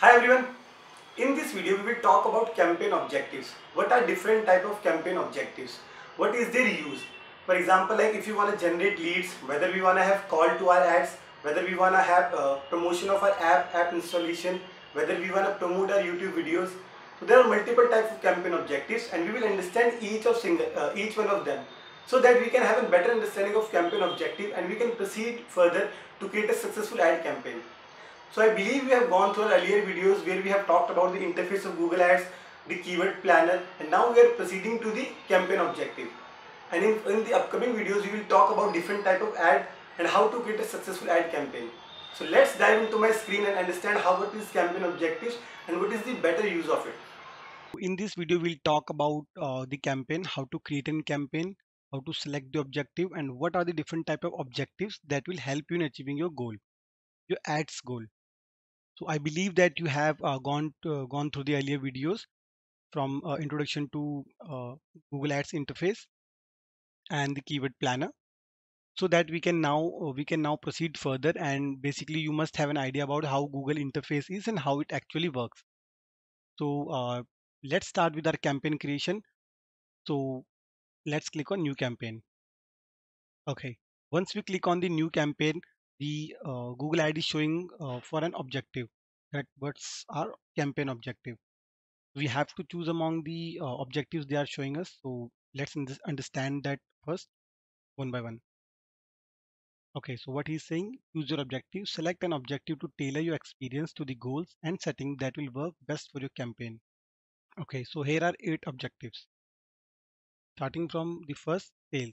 Hi everyone, in this video we will talk about campaign objectives. What are different type of campaign objectives? What is their use? For example, like if you want to generate leads, whether we want to have call to our ads, whether we want to have promotion of our app installation, whether we want to promote our YouTube videos. So there are multiple types of campaign objectives and we will understand each one of them, so that we can have a better understanding of campaign objective and we can proceed further to create a successful ad campaign. So I believe we have gone through our earlier videos where we have talked about the interface of Google Ads, the keyword planner, and now we are proceeding to the campaign objective. And in the upcoming videos we will talk about different type of ad and how to create a successful ad campaign. So let's dive into my screen and understand what is campaign objectives and what is the better use of it. In this video we'll talk about the campaign, how to create a campaign, how to select the objective, and what are the different type of objectives that will help you in achieving your goal, your ads goal. So I believe that you have gone through the earlier videos from introduction to Google Ads interface and the keyword planner, so that we can now proceed further. And basically you must have an idea about how Google interface is and how it actually works. So let's start with our campaign creation. So let's click on new campaign. Okay, once we click on the new campaign, the Google ad is showing for an objective. What's our campaign objective? We have to choose among the objectives they are showing us. So let's understand that first, one by one. Okay, so what he's saying, choose your objective, select an objective to tailor your experience to the goals and setting that will work best for your campaign. Okay, so here are 8 objectives. Starting from the first, sales.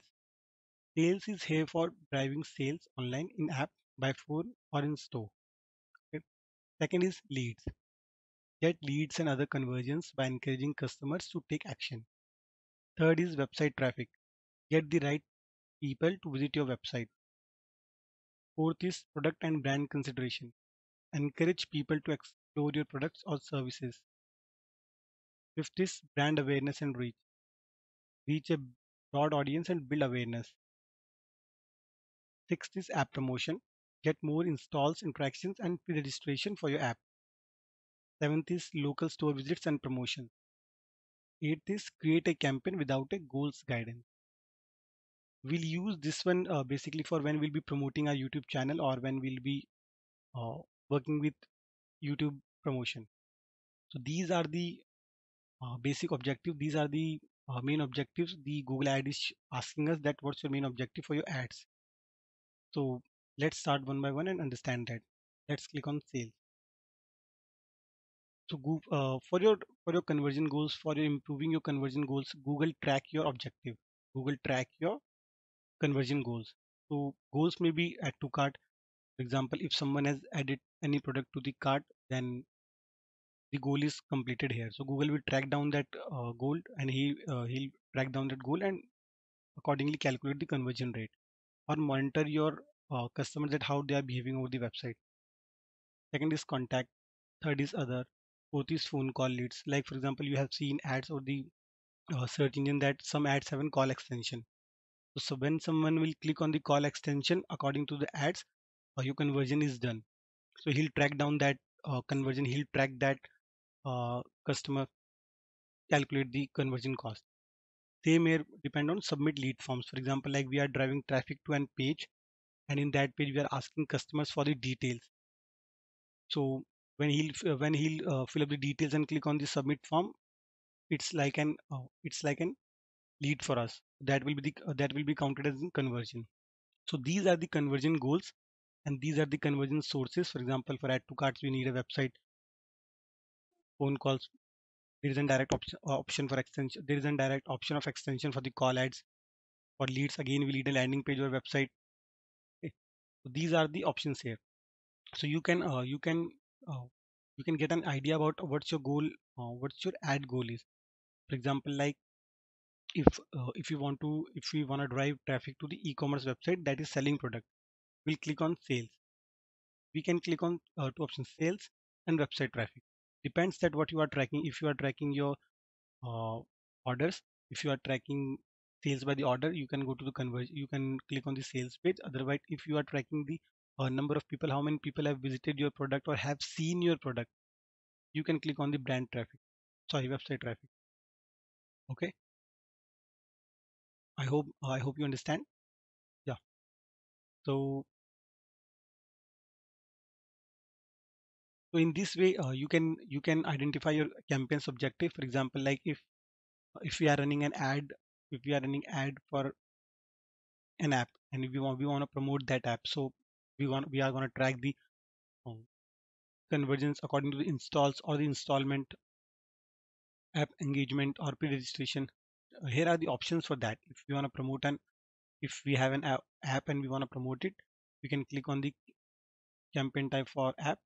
Sales is here for driving sales online, in app, by phone or in store. Okay. Second is leads. Get leads and other conversions by encouraging customers to take action. Third is website traffic. Get the right people to visit your website. Fourth is product and brand consideration. Encourage people to explore your products or services. Fifth is brand awareness and reach. Reach a broad audience and build awareness. Sixth is app promotion. Get more installs, interactions and pre-registration for your app. Seventh is local store visits and promotion. Eighth is create a campaign without a goals guidance. We'll use this one basically for when we'll be promoting our YouTube channel or when we'll be working with YouTube promotion. So these are the basic objectives. These are the main objectives the Google ad is asking us, that what's your main objective for your ads. So let's start one by one and understand that. Let's click on sales. So for your conversion goals, for your improving your conversion goals, Google track your objective. Google track your conversion goals. So goals may be add to cart. For example, if someone has added any product to the cart, then the goal is completed here. So Google will track down that goal, and he'll track down that goal and accordingly calculate the conversion rate, or monitor your customers that how they are behaving over the website. Second is contact. Third is other. Fourth is phone call leads. Like for example, you have seen ads or the search engine that some ads have a call extension. So when someone will click on the call extension, according to the ads, your conversion is done. So he'll track down that conversion. He'll track that customer, calculate the conversion cost. They may depend on submit lead forms. For example, like we are driving traffic to an page, and in that page we are asking customers for the details. So when he'll fill up the details and click on the submit form, it's like an lead for us. That will be that will be counted as a conversion. So these are the conversion goals, and these are the conversion sources. For example, for add to carts we need a website. Phone calls, there is a direct option for extension. There is a direct option of extension for the call ads. For leads, again we need a landing page or website. Okay. So these are the options here. So you can get an idea about what's your goal, what's your ad goal is. For example, like if we want to drive traffic to the e-commerce website that is selling product, we'll click on sales. We can click on 2 options, sales and website traffic. Depends that what you are tracking. If you are tracking your orders, if you are tracking sales by the order, you can go to the conversion. You can click on the sales page. Otherwise, if you are tracking the number of people, how many people have visited your product or have seen your product, you can click on the brand traffic, sorry, website traffic. Okay, I hope you understand. Yeah, so in this way you can identify your campaign's objective. For example, like if we are running an ad, if we are running ad for an app and we want to promote that app, so we are going to track the conversions according to the installs or the installment, app engagement, or pre-registration. Here are the options for that. If we want to promote an, if we have an app and we want to promote it, we can click on the campaign type for app.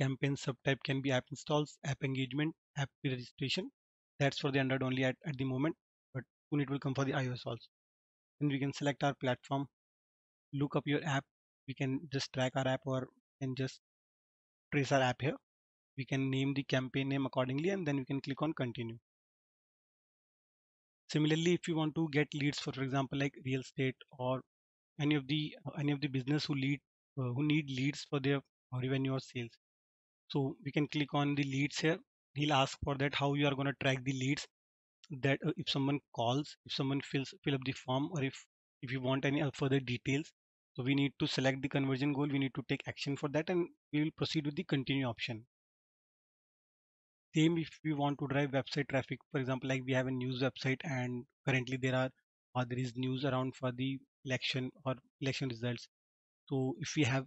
Campaign subtype can be app installs, app engagement, app pre-registration. That's for the Android only at the moment, but soon it will come for the iOS also. Then we can select our platform, look up your app. We can just track our app or and just trace our app here. We can name the campaign name accordingly, and then we can click on continue. Similarly, if you want to get leads for example like real estate or any of the business who need leads for their revenue or sales, so we can click on the leads here. He'll ask for that, how you are going to track the leads, that if someone calls, if someone fill up the form, or if you want any further details. So we need to select the conversion goal, we need to take action for that, and we will proceed with the continue option. Same if we want to drive website traffic, for example like we have a news website and currently there is news around for the election or election results. So if we are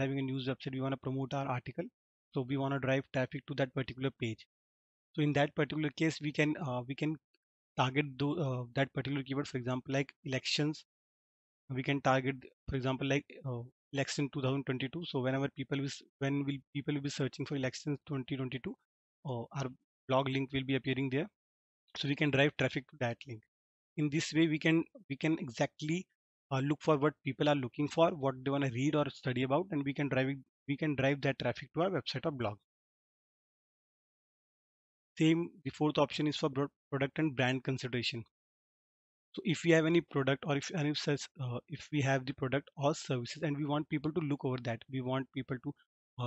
having a news website, we want to promote our article, so we want to drive traffic to that particular page. So in that particular case we can target that particular keyword. For example like elections, we can target for example like election 2022. So whenever people will be searching for elections 2022, our blog link will be appearing there, so we can drive traffic to that link. In this way we can exactly look for what people are looking for, what they want to read or study about, and we can drive that traffic to our website or blog. Same, the fourth option is for product and brand consideration. So if we have any product or if we have the product or services and we want people to look over that, we want people to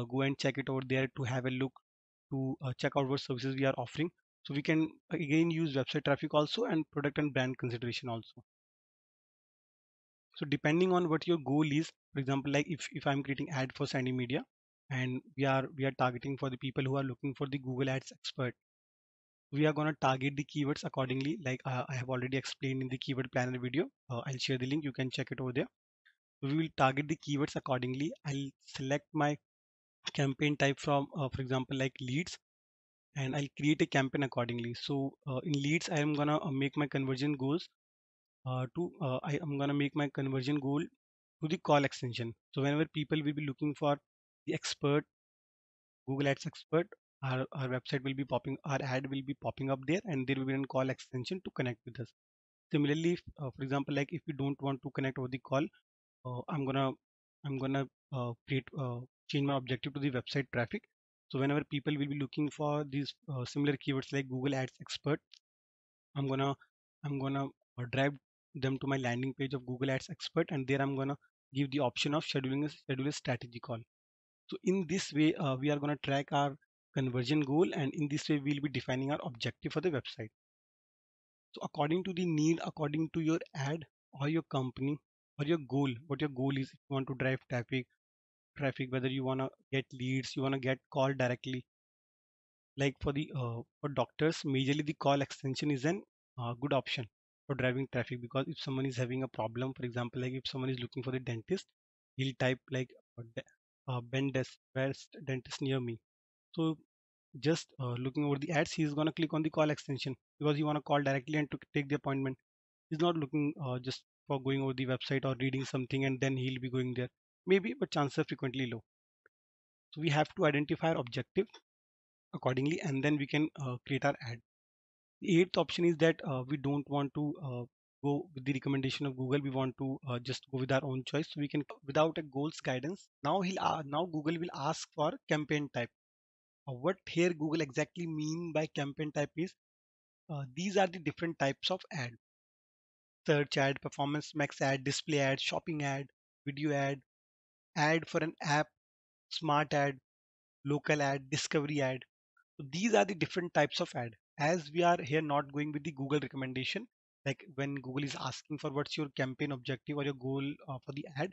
go and check it over there, to have a look, to check out what services we are offering. So we can again use website traffic also and product and brand consideration also. So depending on what your goal is, for example like if I'm creating ad for Sandy Media and we are targeting for the people who are looking for the Google Ads expert, we are going to target the keywords accordingly, like I have already explained in the keyword planner video. I'll share the link, you can check it over there. We will target the keywords accordingly. I'll select my campaign type from for example like leads, and I'll create a campaign accordingly. So in leads I am gonna make my conversion goals to the call extension. So whenever people will be looking for the expert, Google Ads expert, our website will be popping, our ad will be popping up there, and there will be a call extension to connect with us. Similarly, for example like if you don't want to connect over the call, I'm gonna change my objective to the website traffic. So whenever people will be looking for these similar keywords like Google Ads expert, I'm gonna drive them to my landing page of Google Ads expert, and there I'm gonna give the option of scheduling a strategy call. So in this way we are gonna track our conversion goal, and in this way we'll be defining our objective for the website. So according to the need, according to your ad or your company or your goal, what your goal is, if you want to drive traffic, whether you want to get leads, you want to get call directly, like for doctors majorly the call extension is an good option for driving traffic, because if someone is having a problem, for example like if someone is looking for the dentist, he'll type like best dentist near me. So just looking over the ads, he is going to click on the call extension because he want to call directly and to take the appointment. He's not looking just for going over the website or reading something and then he'll be going there. Maybe, but chances are frequently low. So we have to identify our objective accordingly, and then we can create our ad. The eighth option is that we don't want to go with the recommendation of Google. We want to just go with our own choice. So we can, without a goals guidance. Now Google will ask for campaign type. What here Google exactly mean by campaign type is these are the different types of ad: search ad, performance max ad, display ad, shopping ad, video ad, ad for an app, smart ad, local ad, discovery ad. So these are the different types of ad. As we are here not going with the Google recommendation, like when Google is asking for what's your campaign objective or your goal for the ad.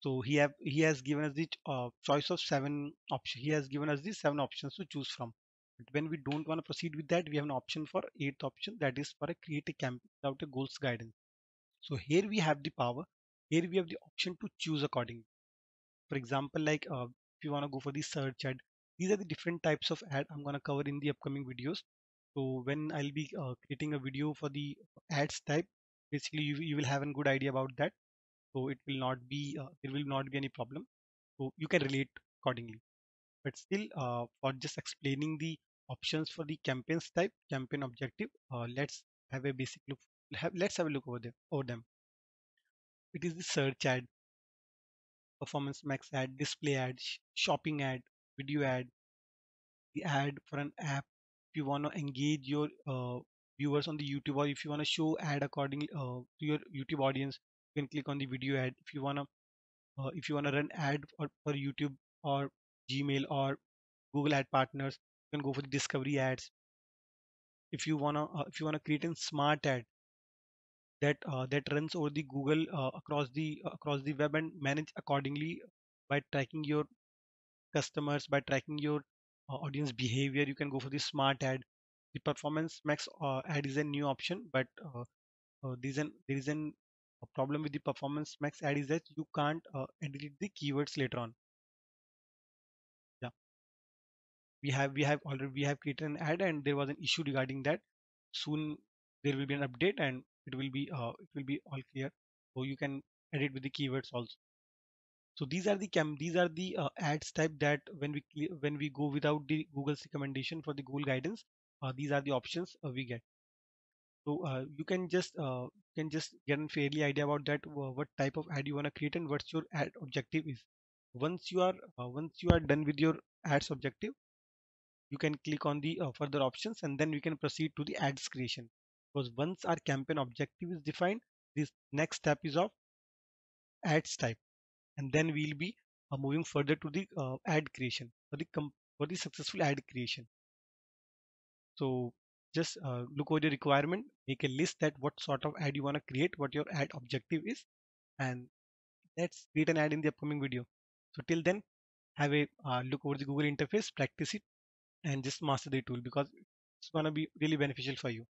So he has given us the choice of 7 options. He has given us the 7 options to choose from. But when we don't want to proceed with that, we have an option for 8th option, that is for a create a campaign without a goals guidance. So here we have the power. Here we have the option to choose accordingly. For example, like if you want to go for the search ad, these are the different types of ad I'm going to cover in the upcoming videos. So when I'll be creating a video for the ads type, basically you will have a good idea about that. So it will not be, there will not be any problem. So you can relate accordingly. But still, for just explaining the options for the campaigns type, campaign objective, let's have a basic look. Let's have a look over them. It is the search ad, performance max ad, display ad, shopping ad, video ad, the ad for an app. If you want to engage your viewers on the YouTube, or if you want to show ad according to your YouTube audience, you can click on the video ad. If you want to run ad for YouTube or Gmail or Google ad partners, you can go for the discovery ads. If you want to create a smart ad that that runs over the Google across the web and manage accordingly by tracking your customers, by tracking your audience behavior, you can go for the smart ad. The performance max ad is a new option, but there is a problem with the performance max ad is that you can't edit the keywords later on. Yeah, we have created an ad and there was an issue regarding that. Soon there will be an update and it will be all clear. So you can edit with the keywords also. So these are the ads type that when we go without the Google's recommendation for the Google guidance, these are the options we get. So you can just get a fairly idea about that, what type of ad you want to create and what's your ad objective is. Once you are done with your ads objective, you can click on the further options and then we can proceed to the ads creation. Because once our campaign objective is defined, this next step is of ads type. And then we'll be moving further to the ad creation, for the successful ad creation. So just look over the requirement, make a list that what sort of ad you want to create, what your ad objective is, and let's create an ad in the upcoming video. So till then, have a look over the Google interface, practice it, and just master the tool because it's going to be really beneficial for you.